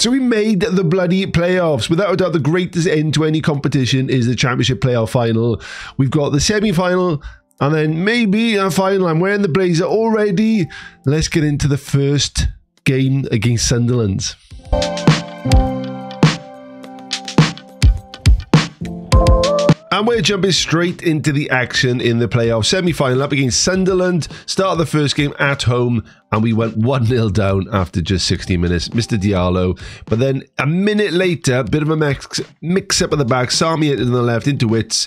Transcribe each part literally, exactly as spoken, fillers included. So we made the bloody playoffs. Without a doubt, the greatest end to any competition is the Championship playoff final. We've got the semi-final and then maybe a final. I'm wearing the blazer already. Let's get into the first game against Sunderland. And we're jumping straight into the action in the playoff semi-final up against Sunderland. Start of the first game at home, and we went one nil down after just sixty minutes. Mister Diallo. But then a minute later, a bit of a mix, mix up at the back. Sami in the left into Wits.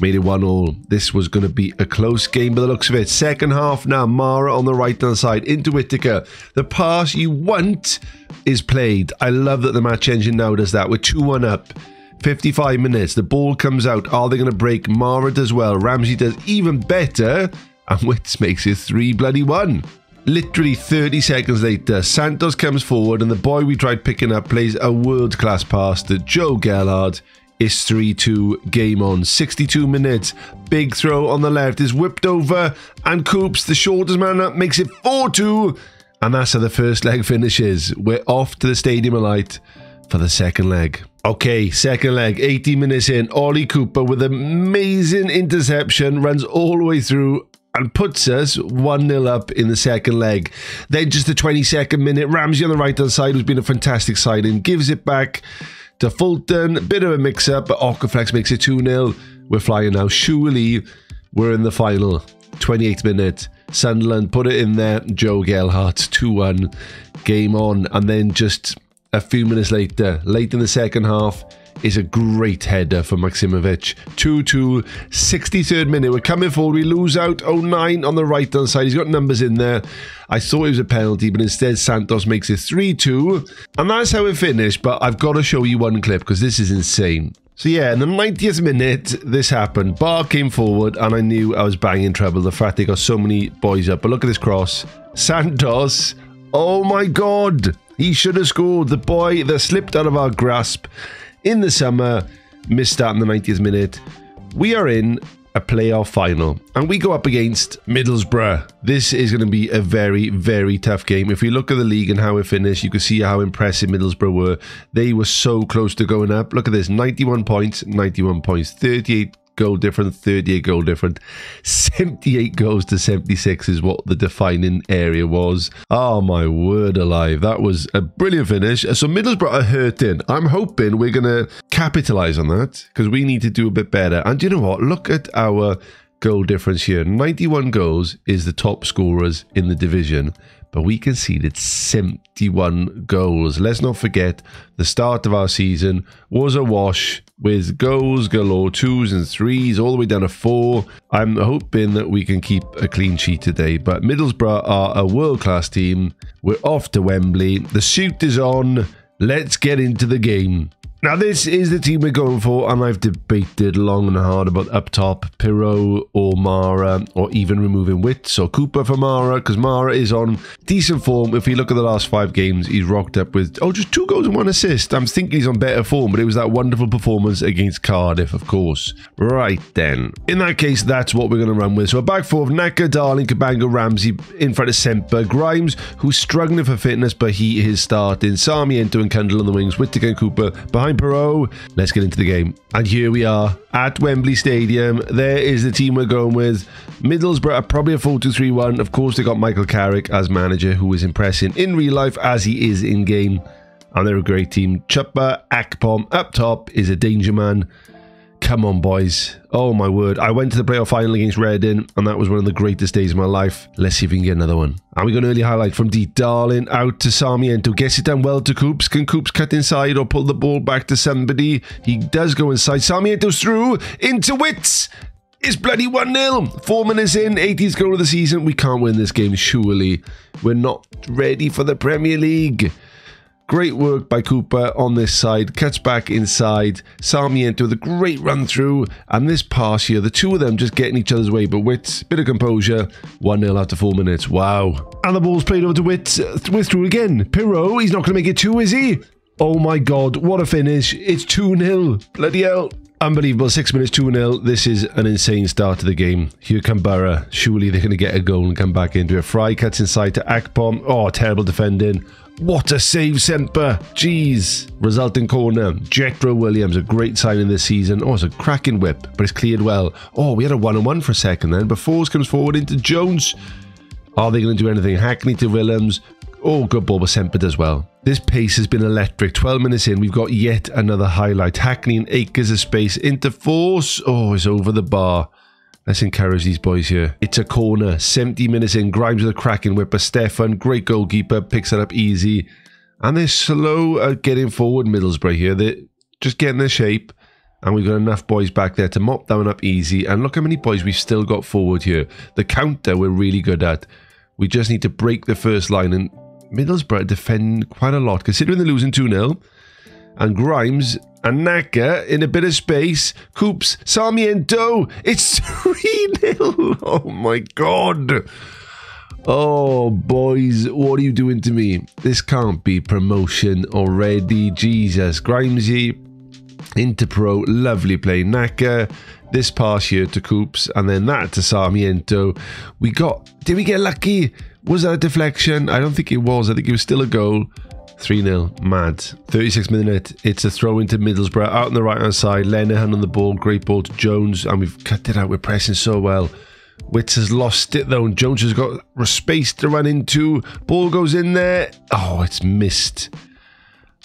Made it one all. This was going to be a close game by the looks of it. Second half now. Mara on the right-hand side into Whittaker. The pass you want is played. I love that the match engine now does that. We're two one up. fifty-five minutes, the ball comes out. Are they going to break? Mara does well. Ramsey does even better. And Wits makes it three bloody one. Literally thirty seconds later, Santos comes forward and the boy we tried picking up plays a world-class pass to Joe Gellard. It's three two, game on. sixty-two minutes, big throw on the left is whipped over and Coops, the shortest man up, makes it four two. And that's how the first leg finishes. We're off to the Stadium Alight for the second leg. Okay, second leg, eighty minutes in, Ollie Cooper with an amazing interception, runs all the way through and puts us one nil up in the second leg. Then just the twenty-second minute, Ramsey on the right-hand side, who's been a fantastic signing, gives it back to Fulton. A bit of a mix-up, but Okaflex makes it two nil. We're flying now. Surely we're in the final. twenty-eighth minute, Sunderland put it in there. Joe Gellhart, two one, game on. And then just a few minutes later, late in the second half, is a great header for Maksimovic. two two, sixty-third minute. We're coming forward. We lose out. oh nine on the right-hand side. He's got numbers in there. I thought it was a penalty, but instead Santos makes it three two. And that's how it finished, but I've got to show you one clip because this is insane. So yeah, in the ninetieth minute, this happened. Bar came forward, and I knew I was banging trouble. The fact they got so many boys up. But look at this cross. Santos. Oh my God. He should have scored. The boy that slipped out of our grasp in the summer, missed out in the ninetieth minute. We are in a playoff final, and we go up against Middlesbrough. This is going to be a very, very tough game. If we look at the league and how it finished, you can see how impressive Middlesbrough were. They were so close to going up. Look at this, ninety-one points, ninety-one points, thirty-eight goal different, thirty-eight goal different, seventy-eight goals to seventy-six is what the defining area was. Oh my word alive, that was a brilliant finish. So Middlesbrough are hurting. I'm hoping we're gonna capitalize on that because we need to do a bit better. And you know what, look at our goal difference here. Ninety-one goals is the top scorers in the division, but we conceded seventy-one goals. Let's not forget the start of our season was a wash with goals galore, twos and threes, all the way down to four. I'm hoping that we can keep a clean sheet today, but Middlesbrough are a world-class team. We're off to Wembley. The suit is on. Let's get into the game. Now, this is the team we're going for, and I've debated long and hard about up top, Pirro or Mara, or even removing Wits or Cooper for Mara, because Mara is on decent form. If we look at the last five games, he's rocked up with, oh, just two goals and one assist. I'm thinking he's on better form, but it was that wonderful performance against Cardiff, of course. Right then. In that case, that's what we're going to run with. So a back four of Naka, Darling, Kabanga, Ramsey, in front of Semper, Grimes, who's struggling for fitness, but he is starting. Sarmiento and Cundall on the wings, Whittaker and Cooper behind Perot. Let's get into the game. And here we are at Wembley Stadium. There is the team we're going with. Middlesbrough are probably a four two three one. Of course, they got Michael Carrick as manager, who is impressing in real life as he is in game. And they're a great team. Chuba Akpom up top is a danger man. Come on, boys. Oh, my word. I went to the playoff final against Reading, and that was one of the greatest days of my life. Let's see if we can get another one. And we got an early highlight from D. Darling out to Sarmiento. Gets it done well to Coops. Can Coops cut inside or pull the ball back to somebody? He does go inside. Sarmiento's through into Wits. It's bloody one nil. Four minutes in, eighteenth goal of the season. We can't win this game, surely. We're not ready for the Premier League. Great work by Cooper on this side. Cuts back inside. Sarmiento with a great run through. And this pass here, the two of them just getting each other's way. But Wits, bit of composure. one nil after four minutes. Wow. And the ball's played over to Wits. Wits through again. Pirro, he's not going to make it two, is he? Oh my God, what a finish. It's two nil. Bloody hell. Unbelievable. Six minutes, two nil. This is an insane start to the game. Here come Borough. Surely they're going to get a goal and come back into it. Fry cuts inside to Akpom. Oh, terrible defending. What a save, Semper. Jeez. Resulting corner. Jethro Williams, a great signing this season. Oh, it's a cracking whip, but it's cleared well. Oh, we had a one-on-one for a second then. But Forbes comes forward into Jones. Are they going to do anything? Hackney to Williams. Oh, good ball, but Semper does well. This pace has been electric. twelve minutes in, we've got yet another highlight. Hackney in acres of space. Into Force. Oh, it's over the bar. Let's encourage these boys here. It's a corner. seventy minutes in. Grimes with a cracking whip. But Stefan, great goalkeeper, picks it up easy. And they're slow at getting forward, Middlesbrough here. They're just getting their shape. And we've got enough boys back there to mop down up easy. And look how many boys we've still got forward here. The counter we're really good at. We just need to break the first line. And Middlesbrough defend quite a lot, considering they're losing two nil. And Grimes and Naka in a bit of space. Coops, Sarmiento. It's three nil. Oh, my God. Oh, boys, what are you doing to me? This can't be promotion already. Jesus. Grimesy, Interpro, lovely play. Naka, this pass here to Coops, and then that to Sarmiento. We got... Did we get lucky? Was that a deflection? I don't think it was. I think it was still a goal. three nil. Mad. thirty-sixth minute. It's a throw into Middlesbrough. Out on the right-hand side. Lenihan on the ball. Great ball to Jones. And we've cut it out. We're pressing so well. Witts has lost it, though. And Jones has got space to run into. Ball goes in there. Oh, it's missed.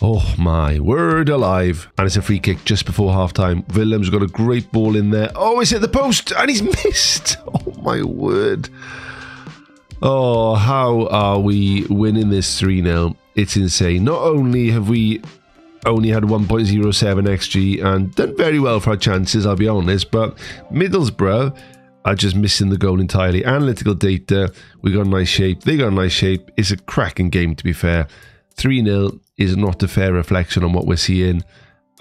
Oh, my word alive. And it's a free kick just before half-time. Willem's got a great ball in there. Oh, it's hit the post. And he's missed. Oh, my word. Oh, how are we winning this three nil? It's insane. Not only have we only had one point oh seven X G and done very well for our chances, I'll be honest, but Middlesbrough are just missing the goal entirely. Analytical data, we got a nice shape. They got a nice shape. It's a cracking game, to be fair. three nil is not a fair reflection on what we're seeing.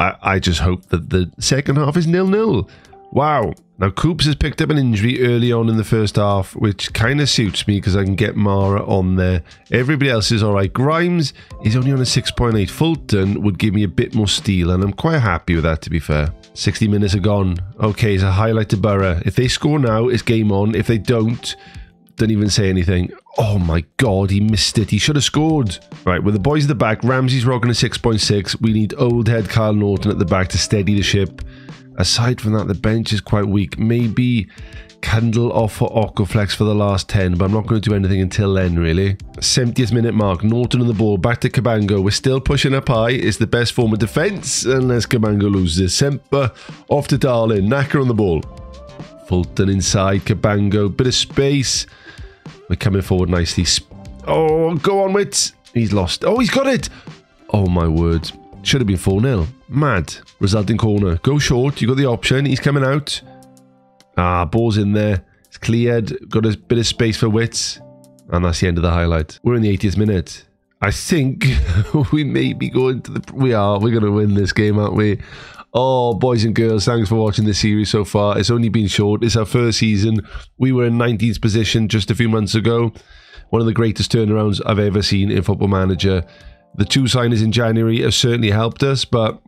I, I just hope that the second half is nil nil. Wow. Now, Coops has picked up an injury early on in the first half, which kind of suits me because I can get Mara on there. Everybody else is all right. Grimes is only on a six point eight. Fulton would give me a bit more steel, and I'm quite happy with that, to be fair. sixty minutes are gone. Okay, it's a highlight to Borough. If they score now, it's game on. If they don't, don't even say anything. Oh, my God, he missed it. He should have scored. Right, with the boys at the back, Ramsey's rocking a six point six. We need old head Kyle Norton at the back to steady the ship. Aside from that, the bench is quite weak. Maybe Kendall off for Ocoflex for the last ten, but I'm not going to do anything until then, really. seventieth minute mark. Norton on the ball. Back to Cabango. We're still pushing up high. It's the best form of defence, unless Cabango loses. Semper off to Darling. Naka on the ball. Fulton inside. Cabango. Bit of space. We're coming forward nicely. Oh, go on, Witts. He's lost. Oh, he's got it. Oh, my word. Should have been four nil. Mad. Resulting corner. Go short. You got the option. He's coming out. Ah, ball's in there. It's cleared. Got a bit of space for Witts. And that's the end of the highlight. We're in the eightieth minute. I think we may be going to the... We are. We're going to win this game, aren't we? Oh, boys and girls, thanks for watching this series so far. It's only been short. It's our first season. We were in nineteenth position just a few months ago. One of the greatest turnarounds I've ever seen in Football Manager. The two signings in January have certainly helped us, but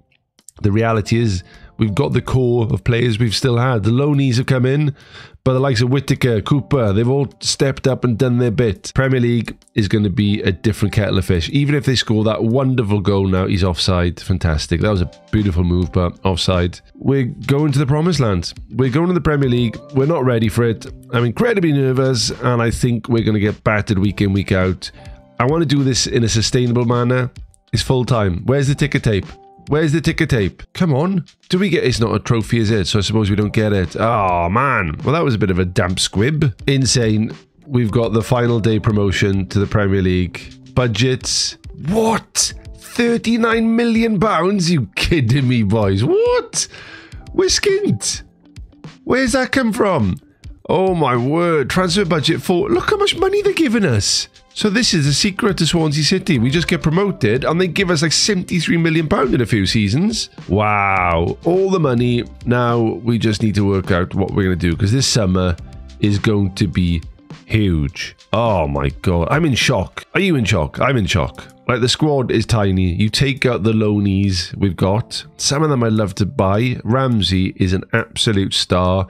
the reality is we've got the core of players we've still had. The loanees have come in, but the likes of Whittaker, Cooper, they've all stepped up and done their bit. Premier League is going to be a different kettle of fish. Even if they score that wonderful goal now, he's offside. Fantastic. That was a beautiful move, but offside. We're going to the promised land. We're going to the Premier League. We're not ready for it. I'm incredibly nervous, and I think we're going to get battered week in, week out. I want to do this in a sustainable manner. It's full time. Where's the ticker tape? Where's the ticker tape? Come on. Do we get... It's not a trophy, is it? So I suppose we don't get it. Oh, man. Well, that was a bit of a damp squib. Insane. We've got the final day promotion to the Premier League. Budgets. What? thirty-nine million pounds? You kidding me, boys? What? We're skint. Where's that come from? Oh, my word. Transfer budget for... Look how much money they're giving us. So this is the secret to Swansea City. We just get promoted and they give us like seventy-three million pounds in a few seasons. Wow. All the money. Now we just need to work out what we're going to do because this summer is going to be huge. Oh my God. I'm in shock. Are you in shock? I'm in shock. Like the squad is tiny. You take out the loanees we've got. Some of them I love to buy. Ramsey is an absolute star.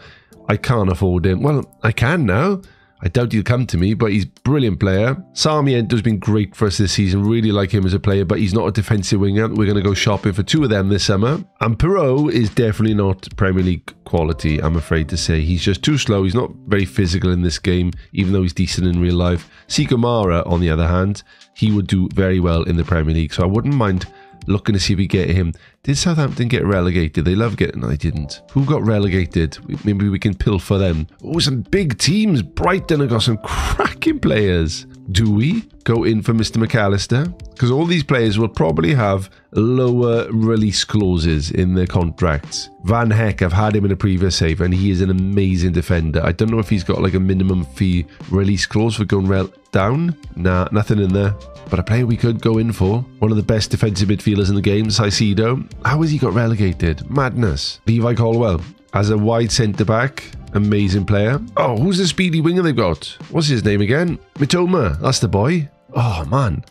I can't afford him. Well, I can now. I doubt he'll come to me, but he's a brilliant player. Sami Endo's been great for us this season. Really like him as a player, but he's not a defensive winger. We're going to go shopping for two of them this summer. And Perreault is definitely not Premier League quality, I'm afraid to say. He's just too slow. He's not very physical in this game, even though he's decent in real life. Seiko Mara, on the other hand, he would do very well in the Premier League, so I wouldn't mind looking to see if we get him. Did Southampton get relegated? They love getting... No, they didn't. Who got relegated? Maybe we can pilfer them. Oh, some big teams. Brighton have got some cracking players. Do we go in for Mister McAllister? Because all these players will probably have lower release clauses in their contracts. Van Heck, I've had him in a previous save, and he is an amazing defender. I don't know if he's got like a minimum fee release clause for going rel down. Nah, nothing in there. But a player we could go in for. One of the best defensive midfielders in the game, Caicedo. How has he got relegated? Madness. Levi Colwell, as a wide centre-back, amazing player. Oh, who's the speedy winger they've got? What's his name again? Mitoma, that's the boy. Oh, man.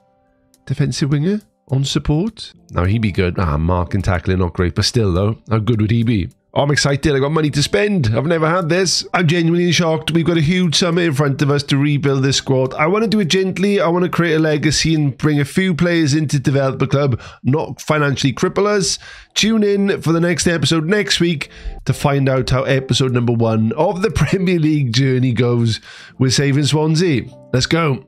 Defensive winger on support. Now, he'd be good. Ah, mark and tackling, not great, but still, though, how good would he be? I'm excited. I've got money to spend. I've never had this. I'm genuinely shocked. We've got a huge summer in front of us to rebuild this squad. I want to do it gently. I want to create a legacy and bring a few players into develop the club, not financially cripple us. Tune in for the next episode next week to find out how episode number one of the Premier League journey goes with saving Swansea. Let's go.